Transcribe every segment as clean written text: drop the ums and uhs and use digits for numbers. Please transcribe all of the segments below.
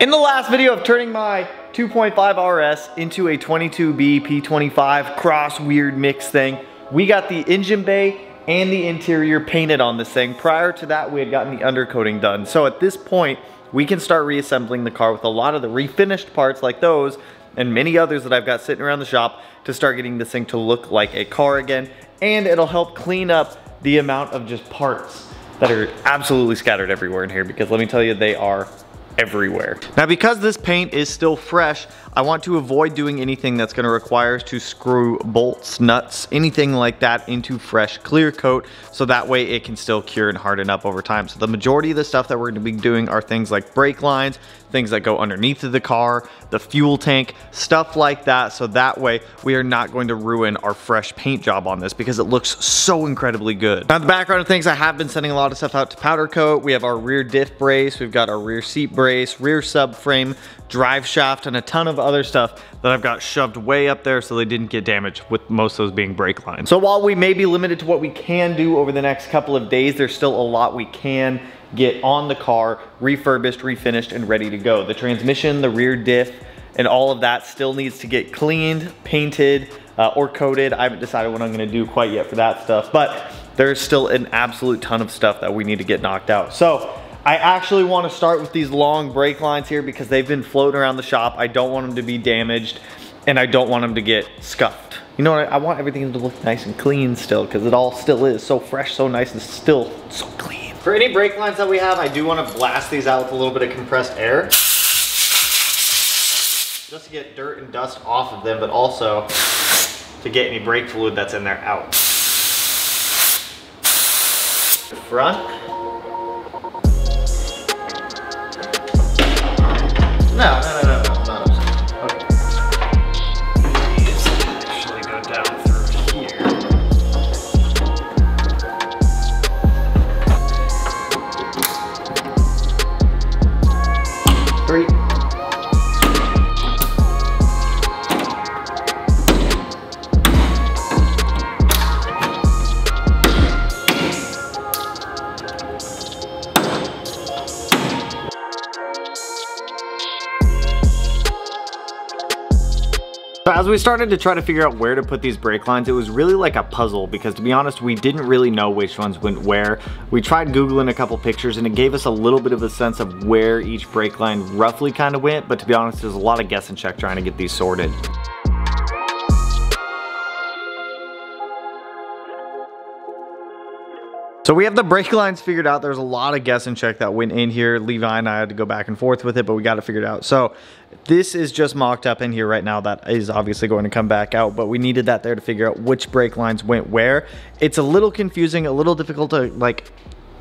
In the last video of turning my 2.5 RS into a 22B P25 cross weird mix thing, we got the engine bay and the interior painted on this thing. Prior to that, we had gotten the undercoating done. So at this point, we can start reassembling the car with a lot of the refinished parts like those and many others that I've got sitting around the shop to start getting this thing to look like a car again. And it'll help clean up the amount of just parts that are absolutely scattered everywhere in here, because let me tell you, they are everywhere. Now, because this paint is still fresh, I want to avoid doing anything that's gonna require us to screw bolts, nuts, anything like that into fresh clear coat, so that way it can still cure and harden up over time. So the majority of the stuff that we're gonna be doing are things like brake lines, things that go underneath of the car, the fuel tank, stuff like that. So that way we are not going to ruin our fresh paint job on this, because it looks so incredibly good. Now, in the background of things, I have been sending a lot of stuff out to powder coat. We have our rear diff brace, we've got our rear seat brace, rear subframe, drive shaft, and a ton of other stuff that I've got shoved way up there so they didn't get damaged, with most of those being brake lines. So while we may be limited to what we can do over the next couple of days, there's still a lot we can get on the car, refurbished, refinished, and ready to go. The transmission, the rear diff, and all of that still needs to get cleaned, painted, or coated. I haven't decided what I'm gonna do quite yet for that stuff, but there's still an absolute ton of stuff that we need to get knocked out. So I actually want to start with these long brake lines here, because they've been floating around the shop. I don't want them to be damaged, and I don't want them to get scuffed. You know what, I want everything to look nice and clean still, because it all still is so fresh, so nice, and still so clean. For any brake lines that we have, I do want to blast these out with a little bit of compressed air, just to get dirt and dust off of them, but also to get any brake fluid that's in there out. Front. No, not upside down. Okay. These actually go down through here. Three. So as we started to try to figure out where to put these brake lines, it was really like a puzzle, because to be honest, we didn't really know which ones went where. We tried Googling a couple pictures and it gave us a little bit of a sense of where each brake line roughly kind of went, but to be honest, there's a lot of guess and check trying to get these sorted. So we have the brake lines figured out. There's a lot of guess and check that went in here. Levi and I had to go back and forth with it, but we got it figured out. So this is just mocked up in here right now. That is obviously going to come back out, but we needed that there to figure out which brake lines went where. It's a little confusing, a little difficult to like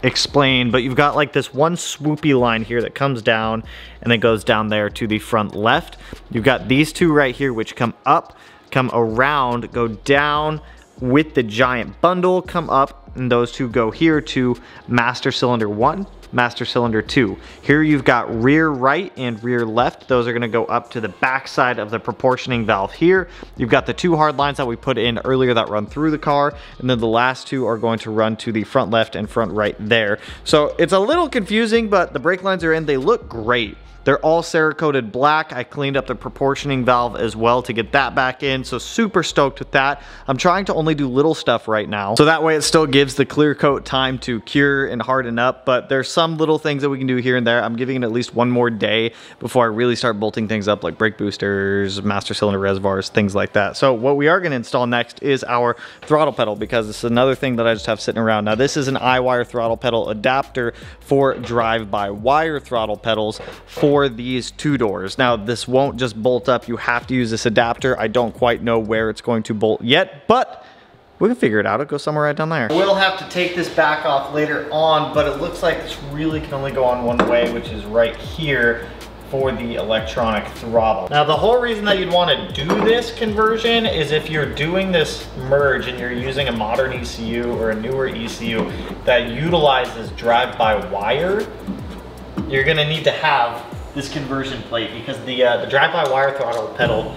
explain, but you've got like this one swoopy line here that comes down and then goes down there to the front left. You've got these two right here, which come up, come around, go down with the giant bundle, come up, and those two go here to master cylinder 1, master cylinder 2. Here you've got rear right and rear left. Those are gonna go up to the back side of the proportioning valve here. You've got the two hard lines that we put in earlier that run through the car, and then the last two are going to run to the front left and front right there. So it's a little confusing, but the brake lines are in. They look great. They're all Cerakoted black. I cleaned up the proportioning valve as well to get that back in, so super stoked with that. I'm trying to only do little stuff right now, so that way it still gives the clear coat time to cure and harden up, but there's some little things that we can do here and there. I'm giving it at least one more day before I really start bolting things up, like brake boosters, master cylinder reservoirs, things like that. So what we are gonna install next is our throttle pedal, because it's another thing that I just have sitting around. Now, this is an iWire throttle pedal adapter for drive-by-wire throttle pedals for these two doors. Now, this won't just bolt up. You have to use this adapter. I don't quite know where it's going to bolt yet, but we can figure it out. It'll go somewhere right down there. We'll have to take this back off later on, but it looks like this really can only go on one way, which is right here for the electronic throttle. Now, the whole reason that you'd want to do this conversion is if you're doing this merge and you're using a modern ECU or a newer ECU that utilizes drive-by-wire, you're going to need to have this conversion plate, because the drive-by-wire throttle pedal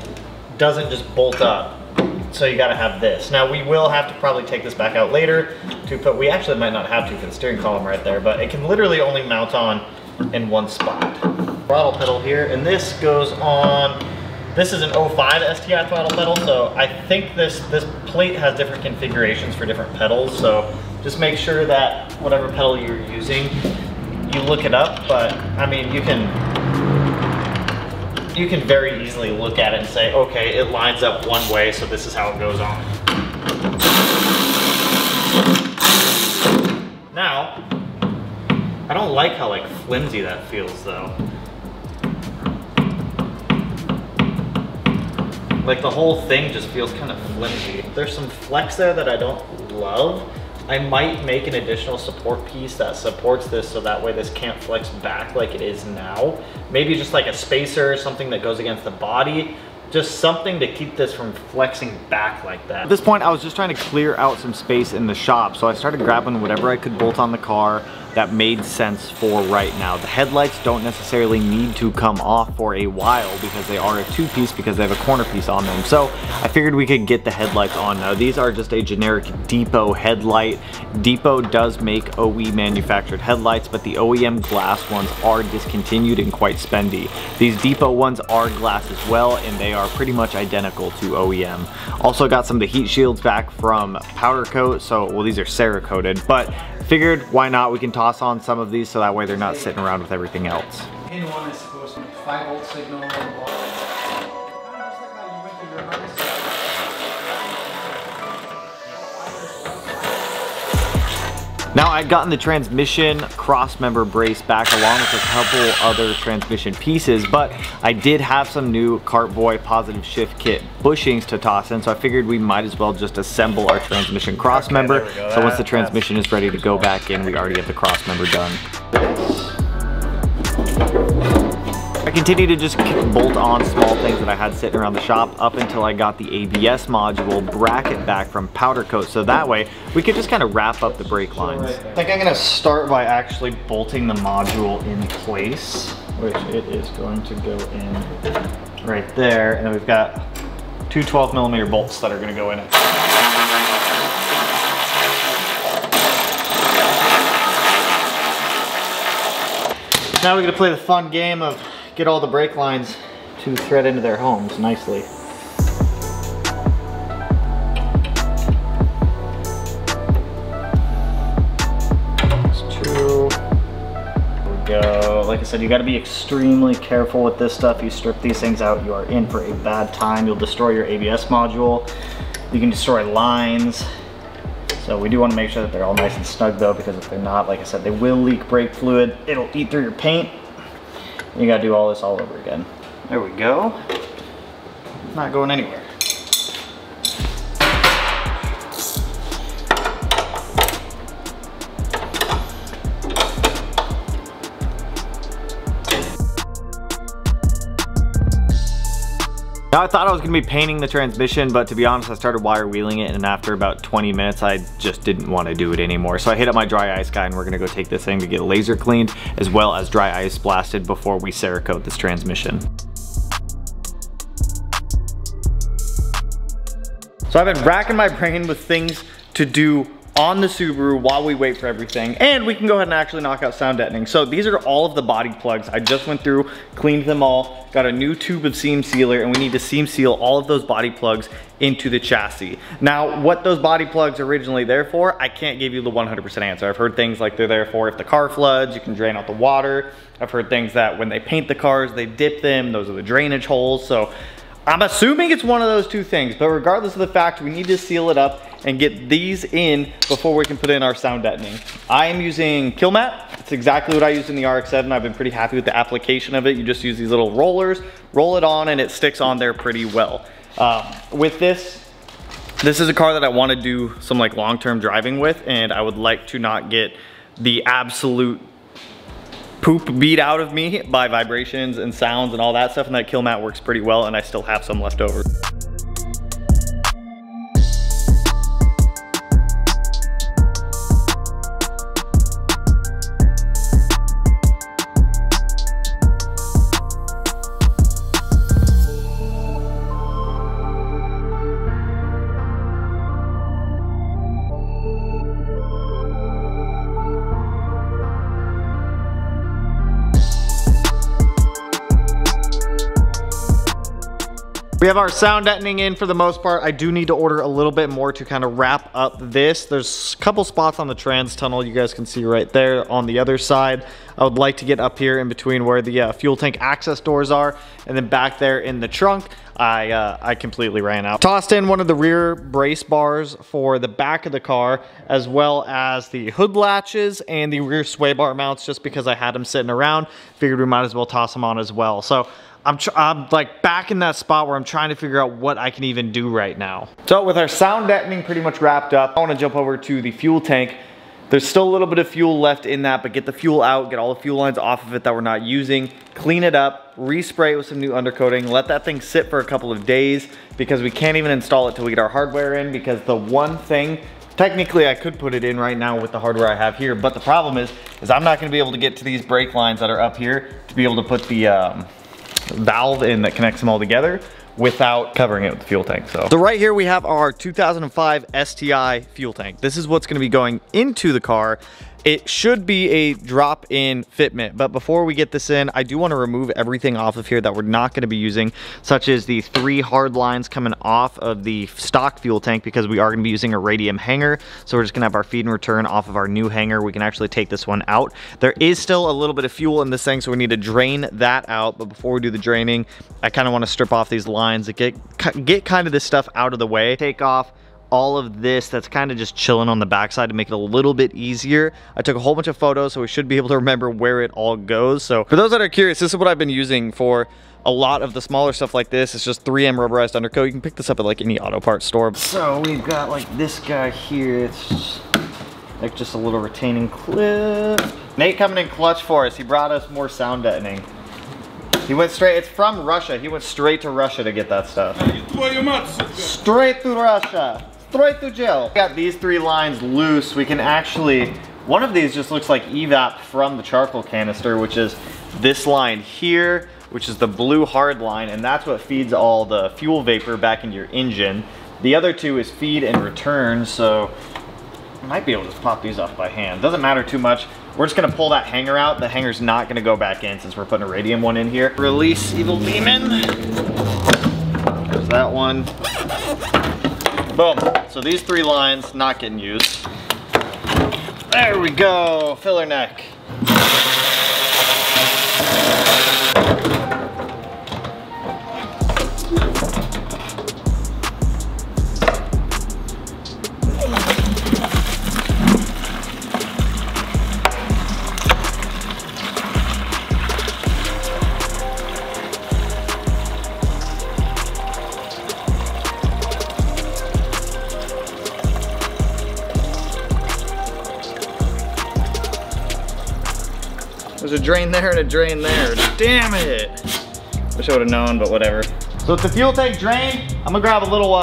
doesn't just bolt up, so you gotta have this. Now, we will have to probably take this back out later to put, we actually might not have to for the steering column right there, but it can literally only mount on in one spot. Throttle pedal here, and this goes on, this is an 05 STI throttle pedal, so I think this plate has different configurations for different pedals, so just make sure that whatever pedal you're using, you look it up, but I mean, you can very easily look at it and say, okay, it lines up one way, so this is how it goes on. Now, I don't like how like flimsy that feels though. Like the whole thing just feels kind of flimsy. There's some flex there that I don't love. I might make an additional support piece that supports this so that way this can't flex back like it is now. Maybe just like a spacer or something that goes against the body. Just something to keep this from flexing back like that. At this point, I was just trying to clear out some space in the shop, so I started grabbing whatever I could bolt on the car that made sense for right now. The headlights don't necessarily need to come off for a while because they are a two-piece because they have a corner piece on them. So I figured we could get the headlights on now. These are just a generic Depot headlight. Depot does make OE manufactured headlights, but the OEM glass ones are discontinued and quite spendy. These Depot ones are glass as well, and they are pretty much identical to OEM. Also got some of the heat shields back from powder coat, so well, these are Cerakoted, but figured why not, we can toss on some of these so that way they're not sitting around with everything else. Pin one is supposed to be 5-volt signal. Now I'd gotten the transmission cross-member brace back along with a couple other transmission pieces, but I did have some new Cartboy positive shift kit bushings to toss in, so I figured we might as well just assemble our transmission cross-member. Okay, so once the transmission is ready to go back in, we already have the cross-member done. I continued to just bolt on small things that I had sitting around the shop up until I got the ABS module bracket back from powder coat, so that way we could just kind of wrap up the brake lines. I think I'm gonna start by actually bolting the module in place, which it is going to go in right there, and then we've got two 12-millimeter bolts that are gonna go in it. Now we're gonna play the fun game of get all the brake lines to thread into their homes nicely. That's two. There we go. Like I said, you gotta be extremely careful with this stuff. You strip these things out, you are in for a bad time. You'll destroy your ABS module. You can destroy lines. So we do want to make sure that they're all nice and snug though, because if they're not, like I said, they will leak brake fluid. It'll eat through your paint. You gotta do all this all over again. There we go. Not going anywhere. Now I thought I was gonna be painting the transmission, but to be honest, I started wire wheeling it, and after about 20 minutes, I just didn't wanna do it anymore. So I hit up my dry ice guy, and we're gonna go take this thing to get laser cleaned, as well as dry ice blasted before we Cerakote this transmission. So I've been racking my brain with things to do on the Subaru while we wait for everything, and we can go ahead and actually knock out sound deadening. So these are all of the body plugs. I just went through, cleaned them all, got a new tube of seam sealer, and we need to seam seal all of those body plugs into the chassis. Now, what those body plugs are originally there for, I can't give you the 100% answer. I've heard things like they're there for if the car floods, you can drain out the water. I've heard things that when they paint the cars, they dip them, those are the drainage holes. So I'm assuming it's one of those two things, but regardless of the fact, we need to seal it up and get these in before we can put in our sound deadening. I am using Killmat. It's exactly what I used in the RX-7. I've been pretty happy with the application of it. You just use these little rollers, roll it on, and it sticks on there pretty well. With this is a car that I wanna do some like long-term driving with, and I would like to not get the absolute poop beat out of me by vibrations and sounds and all that stuff, and that Killmat works pretty well, and I still have some left over. We have our sound deadening in for the most part. I do need to order a little bit more to kind of wrap up this. There's a couple spots on the trans tunnel you guys can see right there on the other side. I would like to get up here in between where the fuel tank access doors are, and then back there in the trunk. I completely ran out. Tossed in one of the rear brace bars for the back of the car, as well as the hood latches and the rear sway bar mounts, just because I had them sitting around. Figured we might as well toss them on as well. So I'm like back in that spot where I'm trying to figure out what I can even do right now. So with our sound deadening pretty much wrapped up, I want to jump over to the fuel tank. There's still a little bit of fuel left in that, but get the fuel out, get all the fuel lines off of it that we're not using, clean it up, respray it with some new undercoating, let that thing sit for a couple of days, because we can't even install it till we get our hardware in, because the one thing, technically I could put it in right now with the hardware I have here, but the problem is I'm not gonna be able to get to these brake lines that are up here to be able to put the valve in that connects them all together without covering it with the fuel tank. So right here we have our 2005 STI fuel tank. This is what's going to be going into the car. It should be a drop-in fitment, but before we get this in, I do want to remove everything off of here that we're not going to be using, such as the three hard lines coming off of the stock fuel tank, because we are going to be using a Radium hanger. So we're just going to have our feed and return off of our new hanger. We can actually take this one out. There is still a little bit of fuel in this thing, so we need to drain that out. But before we do the draining, I kind of want to strip off these lines to get kind of this stuff out of the way. Take off all of this that's kind of just chilling on the backside to make it a little bit easier. I took a whole bunch of photos, so we should be able to remember where it all goes. So for those that are curious, this is what I've been using for a lot of the smaller stuff like this. It's just 3M rubberized undercoat. You can pick this up at like any auto parts store. So we've got like this guy here. It's just a little retaining clip. Nate coming in clutch for us. He brought us more sound deadening. He went straight, it's from Russia. He went straight to Russia to get that stuff. Straight to Russia. Straight to jail. We got these three lines loose. We can actually, one of these just looks like EVAP from the charcoal canister, which is this line here, which is the blue hard line, and that's what feeds all the fuel vapor back into your engine. The other two is feed and return, so I might be able to just pop these off by hand. Doesn't matter too much. We're just gonna pull that hanger out. The hanger's not gonna go back in since we're putting a Radium one in here. Release evil demon. There's that one. Boom. So these three lines not getting used. There we go. Filler neck. There's a drain there and a drain there. Damn it! Wish I would have known, but whatever. So with the fuel tank drain, I'm gonna grab a little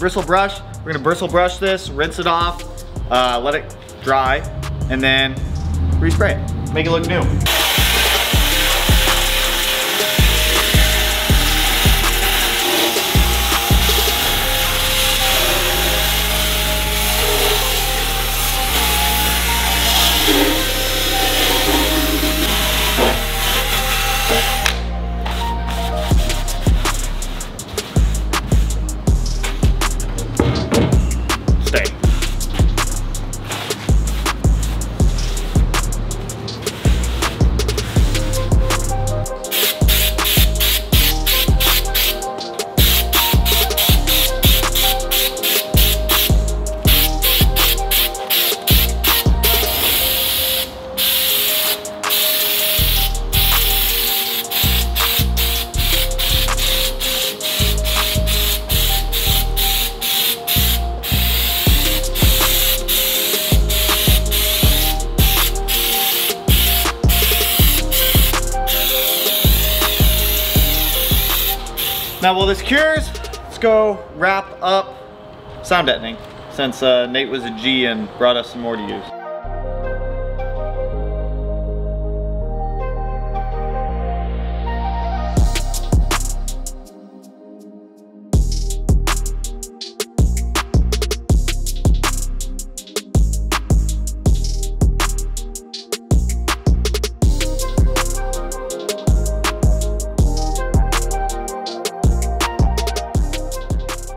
bristle brush. We're gonna bristle brush this, rinse it off, let it dry, and then respray it. Make it look new. Now while this cures, let's go wrap up sound deadening, since Nate was a G and brought us some more to use.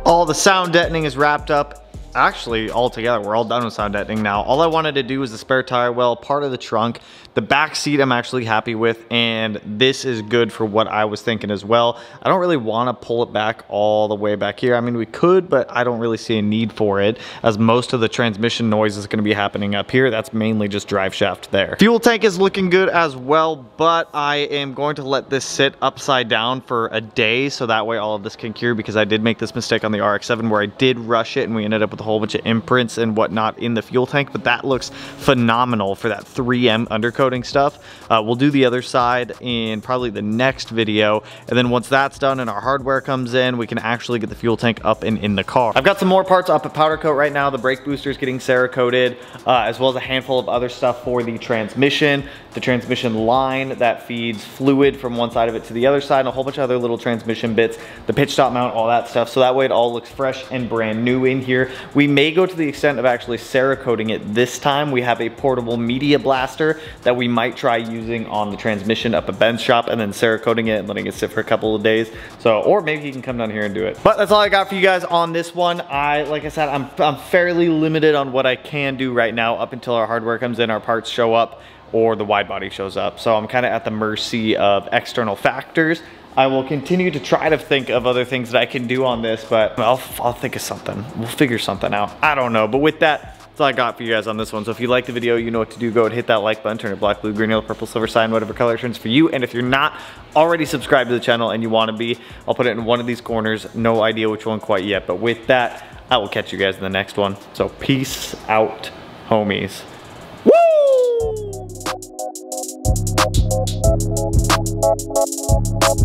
All the sound deadening is wrapped up. Actually, all together, we're all done with sound deadening now. All I wanted to do was the spare tire well, part of the trunk. The back seat I'm actually happy with, and this is good for what I was thinking as well. I don't really want to pull it back all the way back here. I mean, we could, but I don't really see a need for it, as most of the transmission noise is going to be happening up here. That's mainly just drive shaft there. Fuel tank is looking good as well, but I am going to let this sit upside down for a day, so that way all of this can cure, because I did make this mistake on the RX-7 where I did rush it, and we ended up with a whole bunch of imprints and whatnot in the fuel tank, but that looks phenomenal for that 3M undercoating stuff. We'll do the other side in probably the next video, and then once that's done and our hardware comes in, we can actually get the fuel tank up and in the car. I've got some more parts up at powder coat right now. The brake booster is getting Cerakoted, as well as a handful of other stuff for the transmission, the transmission line that feeds fluid from one side of it to the other side, and a whole bunch of other little transmission bits, the pitch stop mount, all that stuff, so that way it all looks fresh and brand new in here. We may go to the extent of actually Cerakoting it this time. We have a portable media blaster that we might try using on the transmission up at Ben's shop, and then Cerakoting it and letting it sit for a couple of days. So, or maybe he can come down here and do it. But that's all I got for you guys on this one. Like I said, I'm fairly limited on what I can do right now up until our hardware comes in, our parts show up, or the wide body shows up. So I'm kind of at the mercy of external factors. I will continue to try to think of other things that I can do on this, but I'll think of something. We'll figure something out. I don't know, but with that, that's all I got for you guys on this one. So if you like the video, you know what to do. Go and hit that like button, turn it black, blue, green, yellow, purple, silver, cyan, whatever color it turns for you. And if you're not already subscribed to the channel and you want to be, I'll put it in one of these corners. No idea which one quite yet, but with that, I will catch you guys in the next one. So peace out, homies.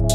Woo!